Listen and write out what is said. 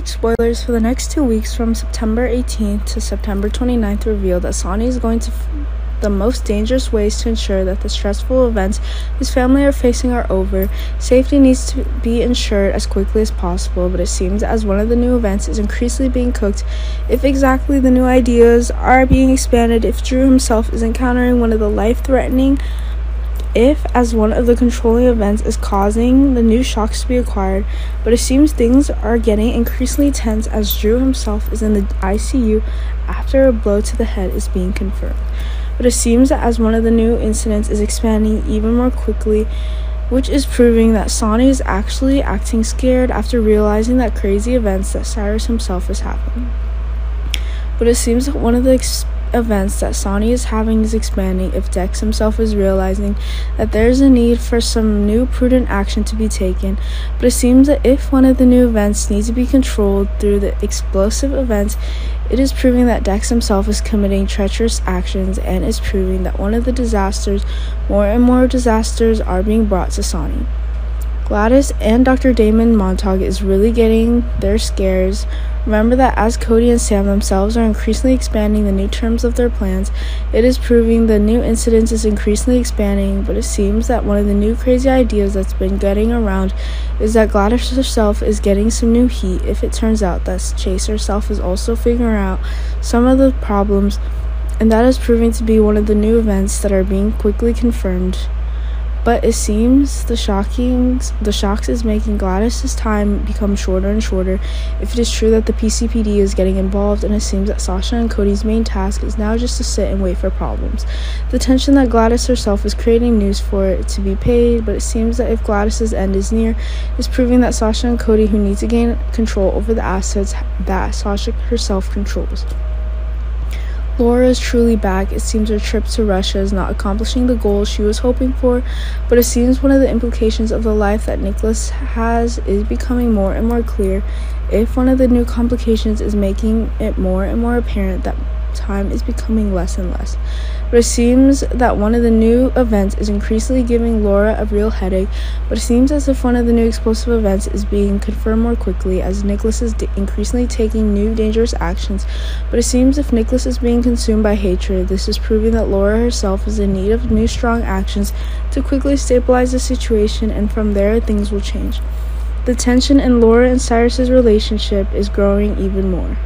Huge spoilers for the next 2 weeks from September 18th to September 29th reveal that Sonny is going to the most dangerous ways to ensure that the stressful events his family are facing are over. Safety needs to be ensured as quickly as possible, but it seems as one of the new events is increasingly being cooked. If exactly the new ideas are being expanded, if Drew himself is encountering one of the life-threatening, if as one of the controlling events is causing the new shocks to be acquired, but it seems things are getting increasingly tense as Drew himself is in the ICU after a blow to the head is being confirmed. But it seems that as one of the new incidents is expanding even more quickly, which is proving that Sonny is actually acting scared after realizing that crazy events that Cyrus himself is having. But it seems that one of the events that Sonny is having is expanding if Dex himself is realizing that there is a need for some new prudent action to be taken. But it seems that if one of the new events needs to be controlled through the explosive events, it is proving that Dex himself is committing treacherous actions and is proving that one of the disasters, more and more disasters, are being brought to Sonny. Gladys and Dr. Damon Montauk is really getting their scares. Remember that as Cody and Sam themselves are increasingly expanding the new terms of their plans, it is proving the new incidents is increasingly expanding, but it seems that one of the new crazy ideas that's been getting around is that Gladys herself is getting some new heat if it turns out that Chase herself is also figuring out some of the problems, and that is proving to be one of the new events that are being quickly confirmed. But it seems the shocks is making Gladys' time become shorter and shorter if it is true that the PCPD is getting involved, and it seems that Sasha and Cody's main task is now just to sit and wait for problems. The tension that Gladys herself is creating news for it to be paid, but it seems that if Gladys' end is near, it's proving that Sasha and Cody, who need to gain control over the assets that Sasha herself controls. Laura is truly back. It seems her trip to Russia is not accomplishing the goal she was hoping for, but it seems one of the implications of the life that Nicholas has is becoming more and more clear. If one of the new complications is making it more and more apparent that time is becoming less and less, but it seems that one of the new events is increasingly giving Laura a real headache, but it seems as if one of the new explosive events is being confirmed more quickly as Nicholas is increasingly taking new dangerous actions, but it seems if Nicholas is being consumed by hatred, this is proving that Laura herself is in need of new strong actions to quickly stabilize the situation, and from there things will change. The tension in Laura and Cyrus's relationship is growing even more.